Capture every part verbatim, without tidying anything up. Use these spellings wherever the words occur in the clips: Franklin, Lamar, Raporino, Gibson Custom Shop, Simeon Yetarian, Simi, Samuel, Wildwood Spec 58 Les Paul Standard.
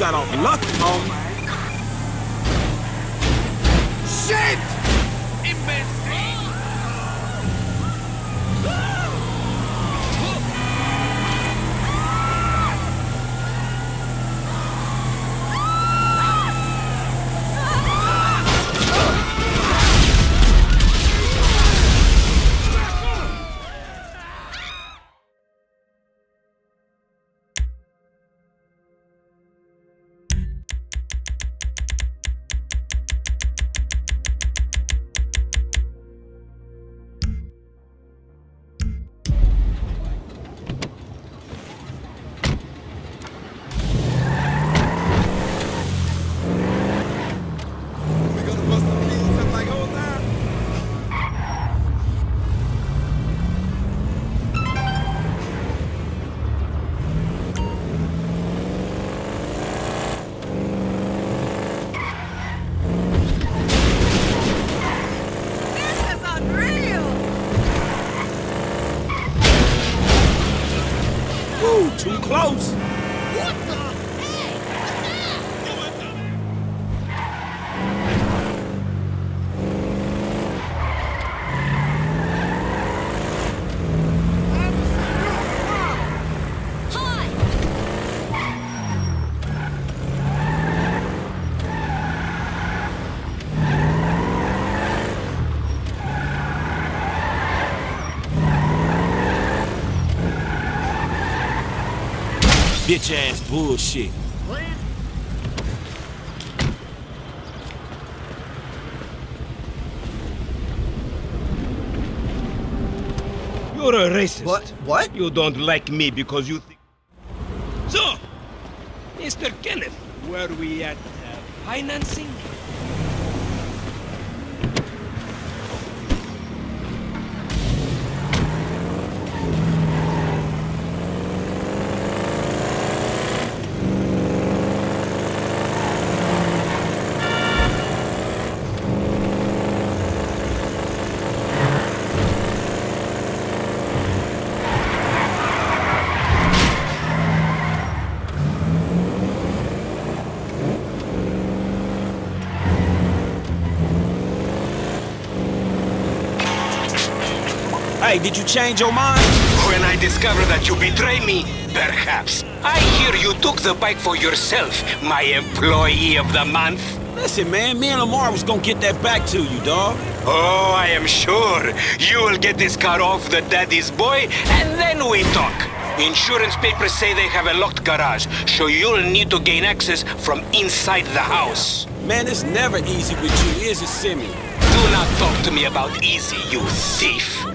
got off lucky on. Shit! Close! What the heck? What's that? What the... Bitch ass bullshit. You're a racist. What? What? You don't like me because you think. So, Mister Kenneth, were we at uh, financing? Hey, did you change your mind? When I discovered that you betrayed me, perhaps. I hear you took the bike for yourself, my employee of the month. Listen, man, me and Lamar was gonna get that back to you, dawg. Oh, I am sure. You will get this car off the daddy's boy, and then we talk. Insurance papers say they have a locked garage, so you'll need to gain access from inside the house. Man, it's never easy with you, is it, Simi? Do not talk to me about easy, you thief.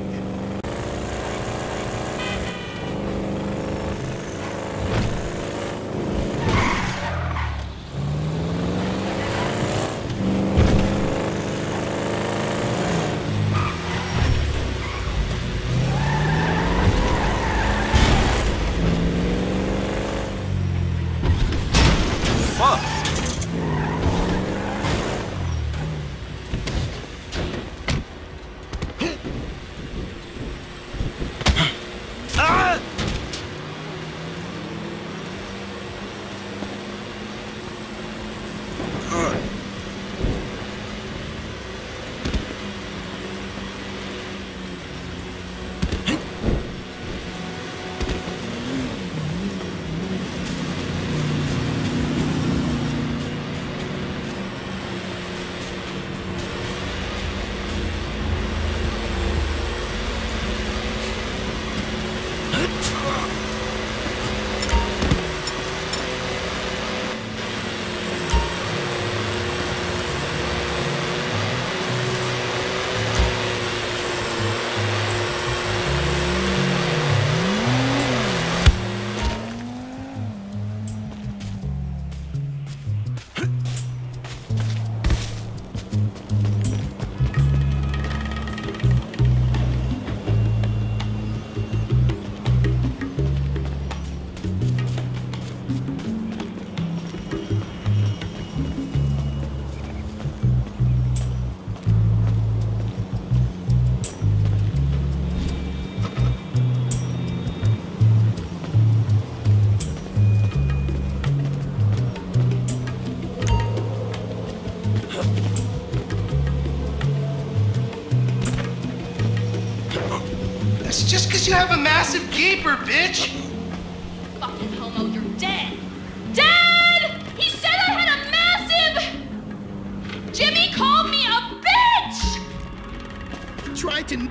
should have a massive gaper, bitch! Fucking homo, you're dead! Dead! He said I had a massive... Jimmy called me a bitch! Try to...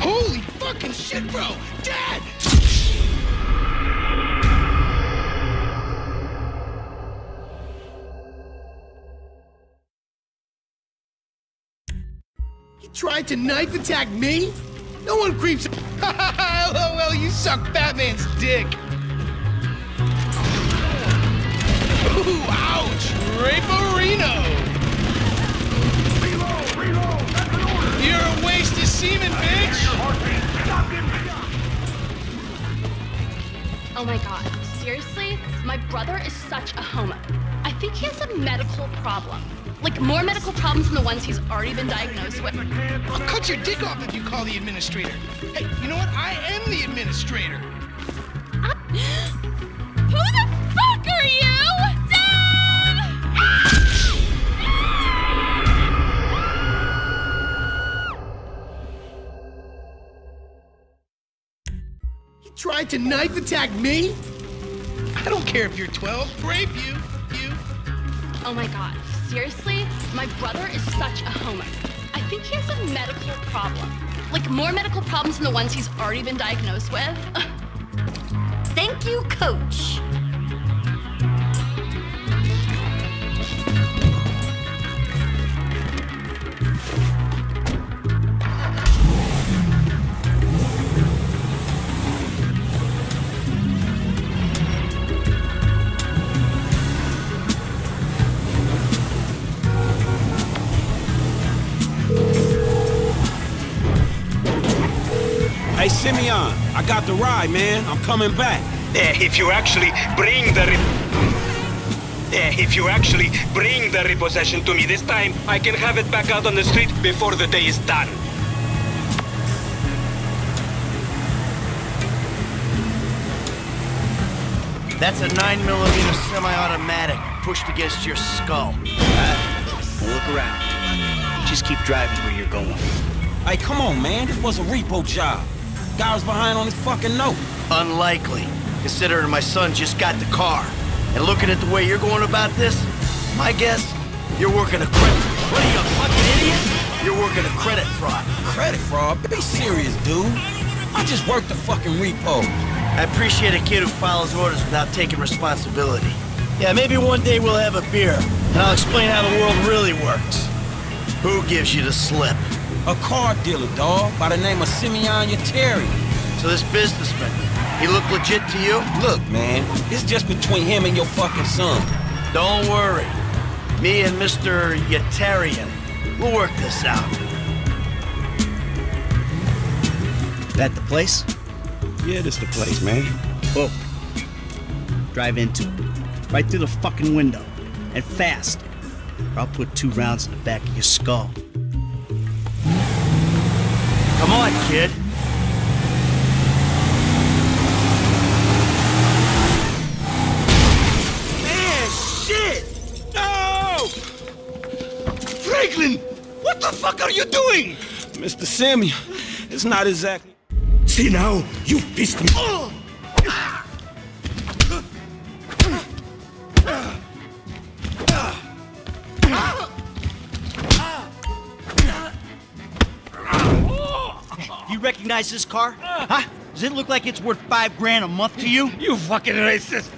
Holy fucking shit, bro! Dad! He tried to knife attack me? No one creeps. L O L, you suck Batman's dick. Ooh, ouch! Raporino! You're a waste of semen, bitch! Oh my god, seriously? My brother is such a homo. I think he has a medical problem. Like, more medical problems than the ones he's already been diagnosed with. I'll cut your dick off if you call the administrator. Hey, you know what? I am the administrator. I... Who the fuck are you? Tried to knife attack me? I don't care if you're twelve. Brave you. You. Oh my god. Seriously? My brother is such a homo. I think he has a medical problem. Like, more medical problems than the ones he's already been diagnosed with. Thank you, coach. Hey, Simeon, I got the ride, man. I'm coming back. Yeah, if you actually bring the... Yeah, if you actually bring the repossession to me this time, I can have it back out on the street before the day is done. That's a nine millimeter semi-automatic pushed against your skull. Right. Look around. Just keep driving where you're going. Hey, come on, man. This was a repo job. Guy was behind on his fucking note. Unlikely, considering my son just got the car. And looking at the way you're going about this, my guess, you're working a credit... What are you, a fucking idiot? You're working a credit fraud. Credit fraud? Be serious, dude. I just worked the fucking repo. I appreciate a kid who follows orders without taking responsibility. Yeah, maybe one day we'll have a beer, and I'll explain how the world really works. Who gives you the slip? A car dealer, dawg, by the name of Simeon Yetarian. So this businessman, he look legit to you? Look, man, it's just between him and your fucking son. Don't worry. Me and Mister Yetarian, we'll work this out. That the place? Yeah, this the place, man. Whoa. Drive into it. Right through the fucking window. And fast. Or I'll put two rounds in the back of your skull. Come on, kid. Man, shit! No! Franklin! What the fuck are you doing? Mister Samuel, it's not exactly... See now, you pissed me... Oh! You recognize this car? Huh? Does it look like it's worth five grand a month to you? You fucking racist!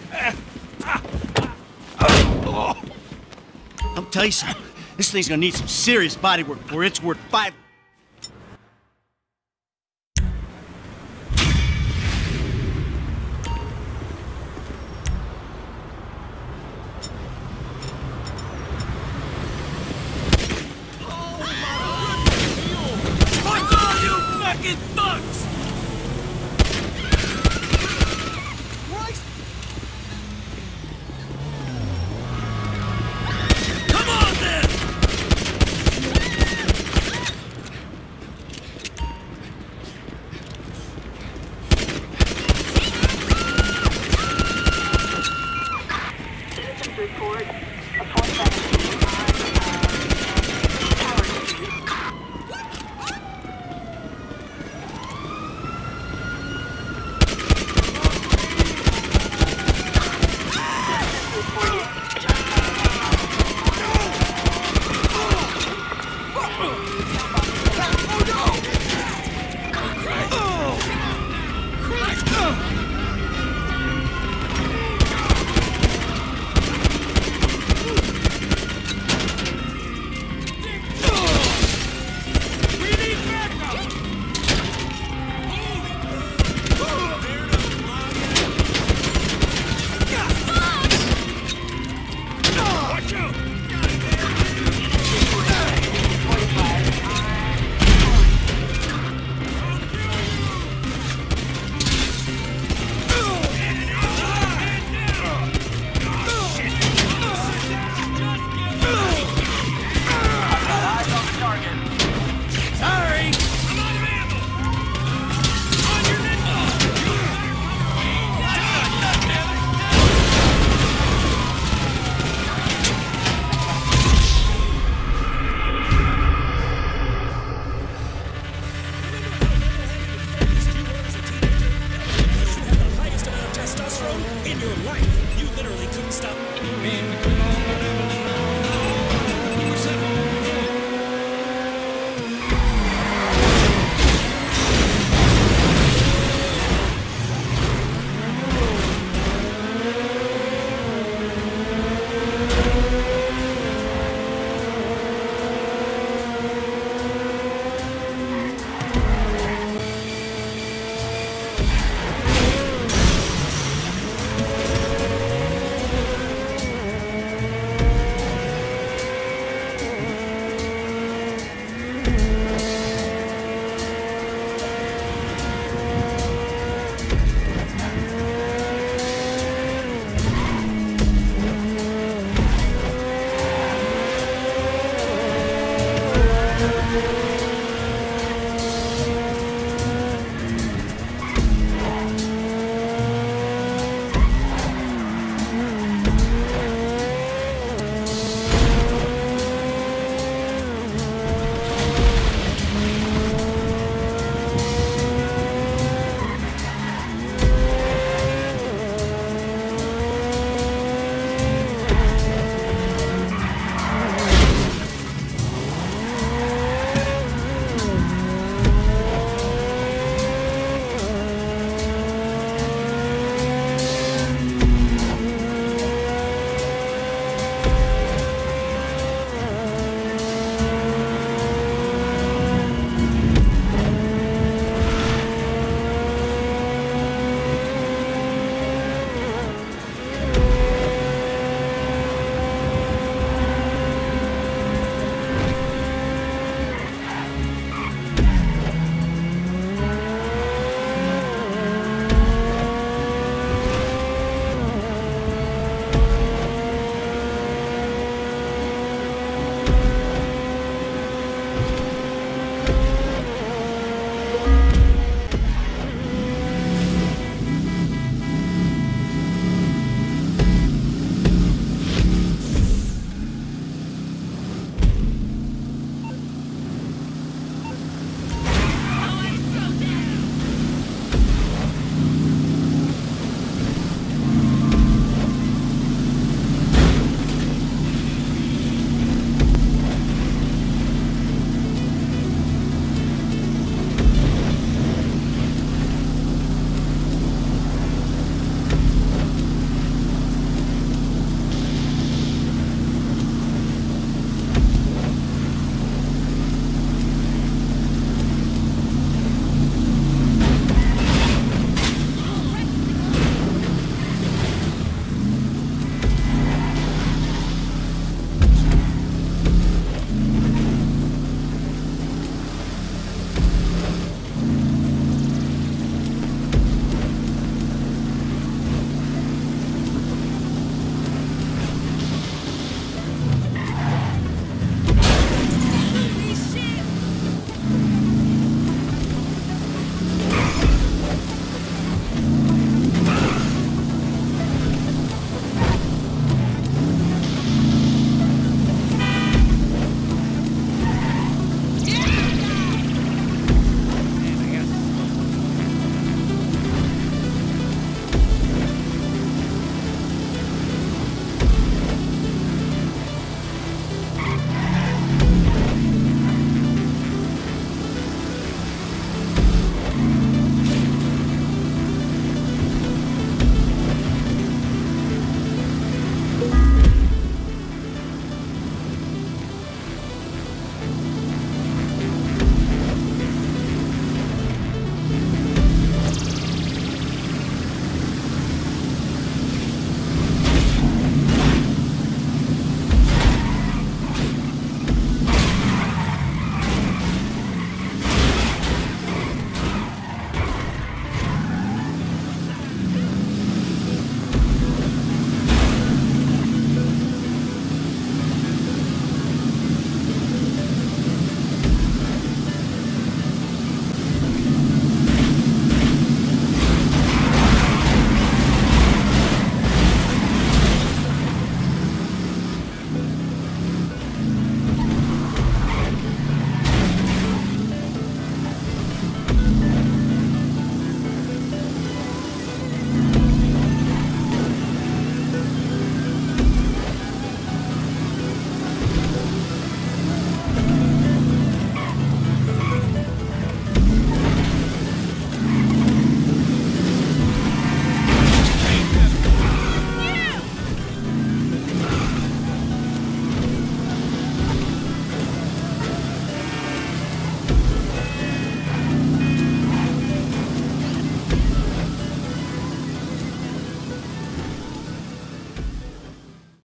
I'm telling you something. This thing's gonna need some serious body work before it's worth five. Report. You